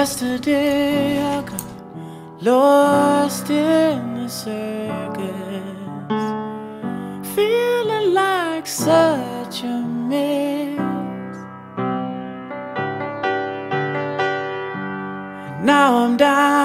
Yesterday I got lost in the circus, feeling like such a mess. Now I'm down